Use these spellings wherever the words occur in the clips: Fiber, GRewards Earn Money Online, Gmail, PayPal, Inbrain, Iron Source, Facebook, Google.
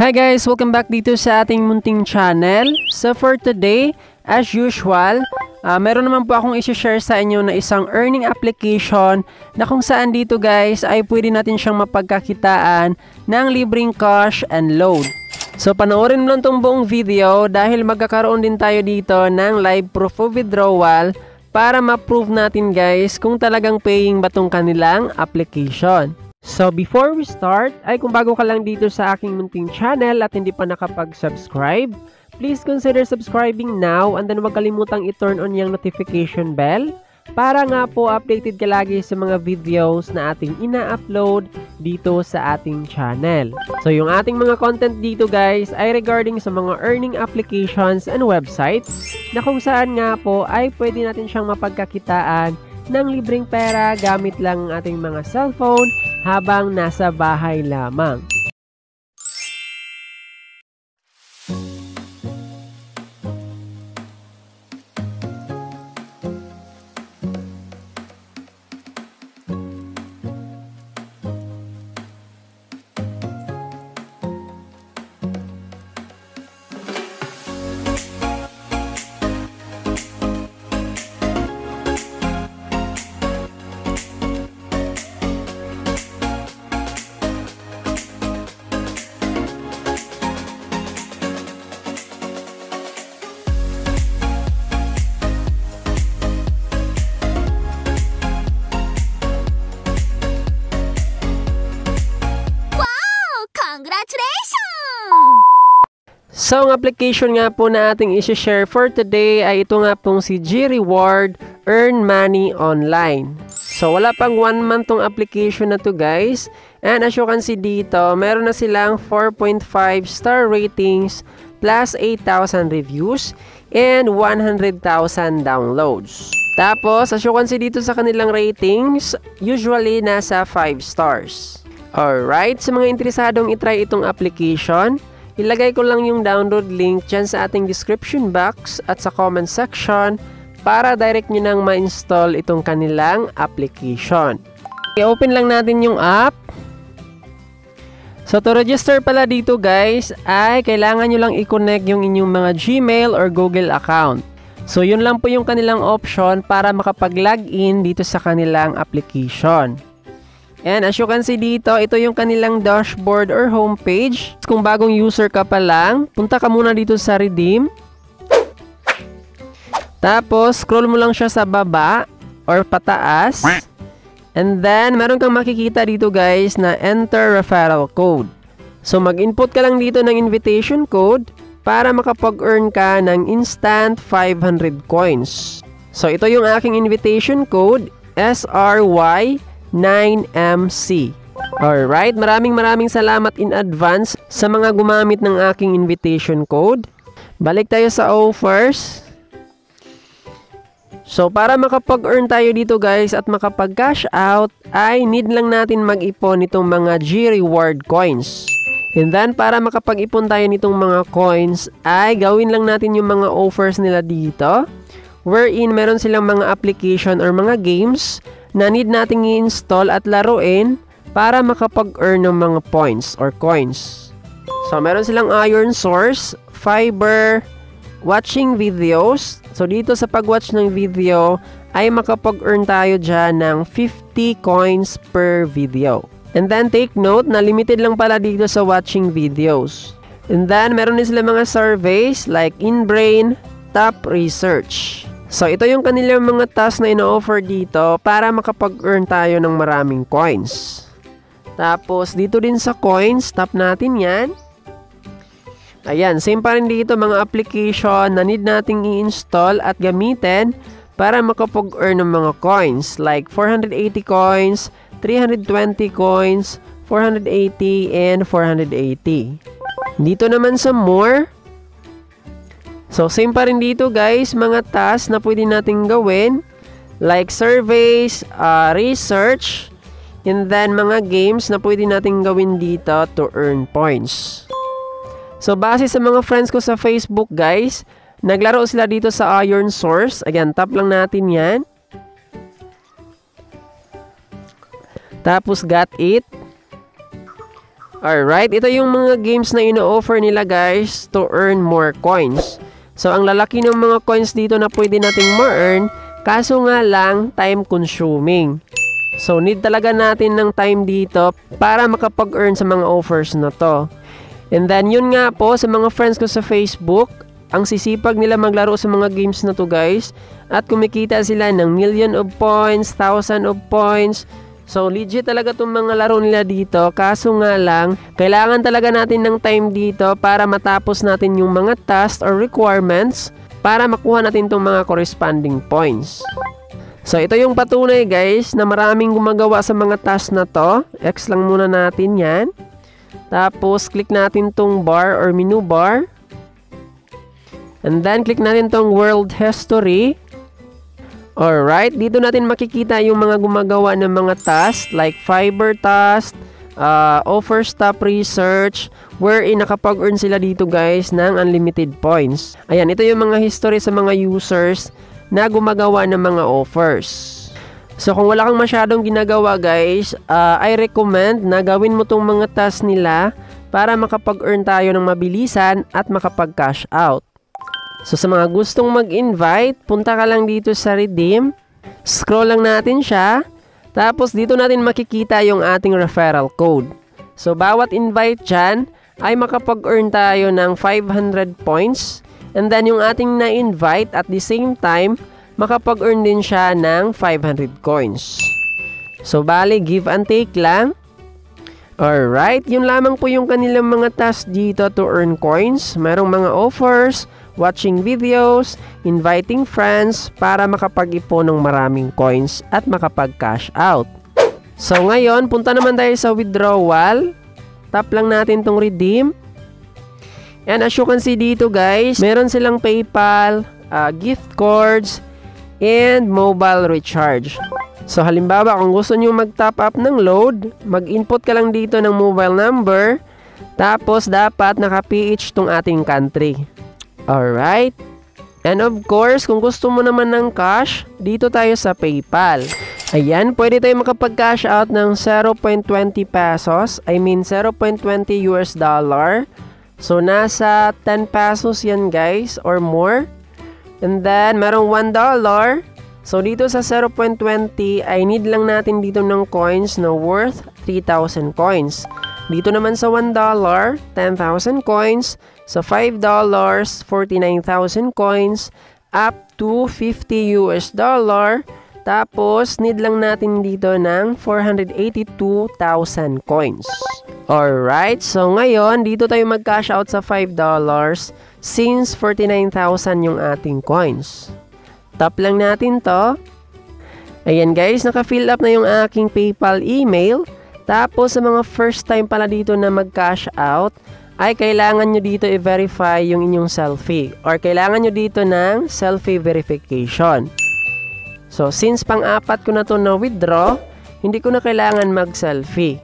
Hi guys! Welcome back dito sa ating munting channel. So for today, as usual, meron naman po akong isi-share sa inyo na isang earning application na kung saan dito guys ay pwede natin siyang mapagkakitaan ng libreng cash and load. So panoorin mo lang itong buong video dahil magkakaroon din tayo dito ng live proof of withdrawal para ma-prove natin guys kung talagang paying ba itong kanilang application. So before we start, ay kung bago ka lang dito sa aking munting channel at hindi pa nakapag-subscribe, please consider subscribing now and then huwag kalimutang i-turn on yung notification bell para nga po updated ka lagi sa mga videos na ating ina-upload dito sa ating channel. So yung ating mga content dito guys ay regarding sa mga earning applications and websites na kung saan nga po ay pwede natin siyang mapagkakitaan ng libreng pera gamit lang ang ating mga cellphone habang nasa bahay lamang. So, ang application nga po na ating isi-share for today ay ito nga pong si GRewards Earn Money Online. So, wala pang 1 month tong application na to guys. And as you can see dito, meron na silang 4.5 star ratings plus 8,000 reviews and 100,000 downloads. Tapos, as you can see dito sa kanilang ratings, usually nasa 5 stars. Alright, sa mga interesadong itry itong application, ilagay ko lang yung download link dyan sa ating description box at sa comment section para direct nyo nang ma-install itong kanilang application. I-open lang natin yung app. So to register pala dito guys ay kailangan nyo lang i-connect yung inyong mga Gmail or Google account. So yun lang po yung kanilang option para makapag-login dito sa kanilang application. And as you can see dito, ito yung kanilang dashboard or homepage. Kung bagong user ka pa lang, punta ka muna dito sa redeem. Tapos, scroll mo lang siya sa baba or pataas. And then, meron kang makikita dito guys na enter referral code. So, mag-input ka lang dito ng invitation code para makapag-earn ka ng instant 500 coins. So, ito yung aking invitation code, SRY9MC. Alright, maraming salamat in advance sa mga gumamit ng aking invitation code. Balik tayo sa offers. So, para makapag-earn tayo dito guys at makapag-cash out, ay need lang natin mag-ipon itong mga GRewards coins. And then, para makapag-ipon tayo nitong mga coins, ay gawin lang natin yung mga offers nila dito, wherein meron silang mga application or mga games na need nating i-install at laruin para makapag-earn ng mga points or coins. So, meron silang Iron Source, Fiber, watching videos. So, dito sa pag-watch ng video ay makapag-earn tayo dyan ng 50 coins per video. And then, take note na limited lang pala dito sa watching videos. And then, meron din silang mga surveys like Inbrain, Top Research. So, ito yung kanilang mga tasks na ino-offer dito para makapag-earn tayo ng maraming coins. Tapos, dito din sa coins, tap natin yan. Ayan, same pa rin dito mga application na need nating i-install at gamitin para makapag-earn ng mga coins. Like 480 coins, 320 coins, 480, and 480. Dito naman sa more. So, same pa rin dito guys, mga tasks na pwede nating gawin like surveys, research, and then mga games na pwede nating gawin dito to earn points. So, base sa mga friends ko sa Facebook guys, naglaro sila dito sa Iron Source. Ayan, tap lang natin yan. Tapos, got it. Alright, ito yung mga games na ino-offer nila guys to earn more coins. So ang lalaki ng mga coins dito na pwede nating ma-earn, kaso nga lang time consuming. So need talaga natin ng time dito para makapag-earn sa mga offers na to. And then yun nga po sa mga friends ko sa Facebook, ang sisipag nila maglaro sa mga games na to guys, at kumikita sila ng million of points, thousand of points. So legit talaga itong mga laro nila dito, kaso nga lang, kailangan talaga natin ng time dito para matapos natin yung mga tasks or requirements para makuha natin itong mga corresponding points. So ito yung patunay guys na maraming gumagawa sa mga tasks na to. X lang muna natin yan. Tapos click natin itong bar or menu bar. And then click natin itong world history. Alright, dito natin makikita yung mga gumagawa ng mga tasks like Fiber task, offer stop research, wherein nakapag-earn sila dito guys ng unlimited points. Ayan, ito yung mga history sa mga users na gumagawa ng mga offers. So kung wala kang masyadong ginagawa guys, I recommend na gawin mo tong mga tasks nila para makapag-earn tayo ng mabilisan at makapag-cash out. So sa mga gustong mag-invite, punta ka lang dito sa redeem. Scroll lang natin siya. Tapos dito natin makikita yung ating referral code. So bawat invite dyan ay makapag-earn tayo ng 500 points. And then yung ating na-invite at the same time, makapag-earn din siya ng 500 coins. So bali, give and take lang. Alright, yun lamang po yung kanilang mga tasks dito to earn coins. Merong mga offers, watching videos, inviting friends para makapag-ipon ng maraming coins at makapag-cash out. So ngayon, punta naman tayo sa withdrawal. Tap lang natin tong redeem. And as you can see dito guys, meron silang PayPal, gift cards, and mobile recharge. So halimbawa kung gusto nyo mag-top up ng load, mag-input ka lang dito ng mobile number, tapos dapat naka-PH tong ating country. Alright, and of course kung gusto mo naman ng cash, dito tayo sa PayPal. Ayan, pwede tayo makapag-cash out ng 0.20 pesos, I mean 0.20 US dollar. So nasa 10 pesos yan guys or more. And then merong $1. So dito sa 0.20 ay need lang natin dito ng coins na worth 3,000 coins. Dito naman sa $1, 10,000 coins. Sa $5, 49,000 coins. Up to 50 US dollar. Tapos need lang natin dito ng 482,000 coins. Alright, so ngayon dito tayo mag-cash out sa $5 since 49,000 yung ating coins. Tap lang natin to. Ayan guys, naka-fill up na yung aking PayPal email. Tapos sa mga first time pala dito na mag-cash out, ay kailangan nyo dito i-verify yung inyong selfie. Or kailangan nyo dito ng selfie verification. So since pang-apat ko na to na withdraw, hindi ko na kailangan mag-selfie.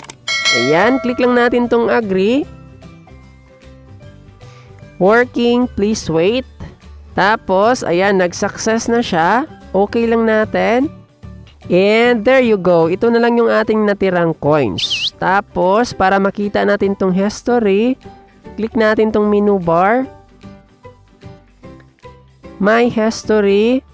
Ayan, click lang natin tong agree. Working, please wait. Tapos, ayan, nag-success na siya. Okay lang natin. And there you go. Ito na lang yung ating natirang coins. Tapos, para makita natin tong history, click natin tong menu bar. My history.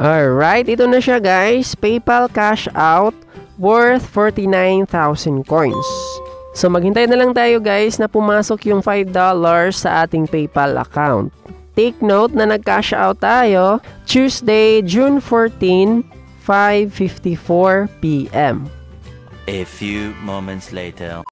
Alright, ito na siya guys. PayPal cash out worth 49,000 coins. So, maghintay na lang tayo guys na pumasok yung $5 sa ating PayPal account. Take note na nag-cash out tayo Tuesday, June 14, 5:54 p.m. A few moments later.